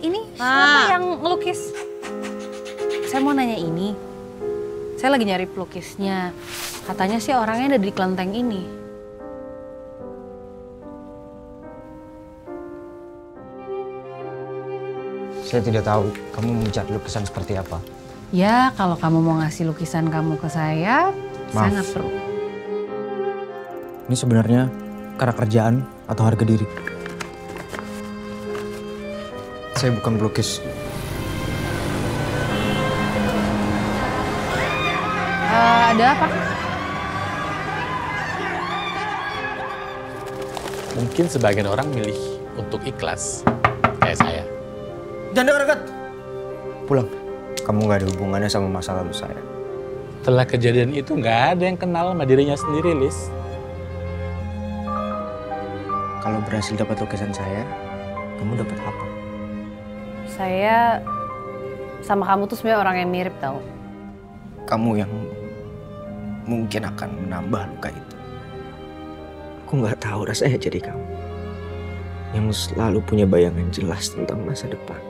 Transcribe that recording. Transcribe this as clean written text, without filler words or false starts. Ini siapa yang ngelukis? Saya mau nanya ini. Saya lagi nyari pelukisnya. Katanya sih orangnya ada di kelenteng ini. Saya tidak tahu kamu mengecat lukisan seperti apa. Ya, kalau kamu mau ngasih lukisan kamu ke saya, maaf, sangat perlu. Ini sebenarnya karena kerjaan atau harga diri? Saya bukan pelukis. Ada apa? Mungkin sebagian orang milih untuk ikhlas, kayak saya. Jangan dekat-dekat! Pulang. Kamu nggak ada hubungannya sama masa lalu saya. Setelah kejadian itu nggak ada yang kenal sama dirinya sendiri, Lis. Kalau berhasil dapat lukisan saya, kamu dapat apa? Saya sama kamu tuh sebenarnya orang yang mirip, tau. Kamu yang mungkin akan menambah luka itu. Aku nggak tahu rasanya jadi kamu yang selalu punya bayangan jelas tentang masa depan.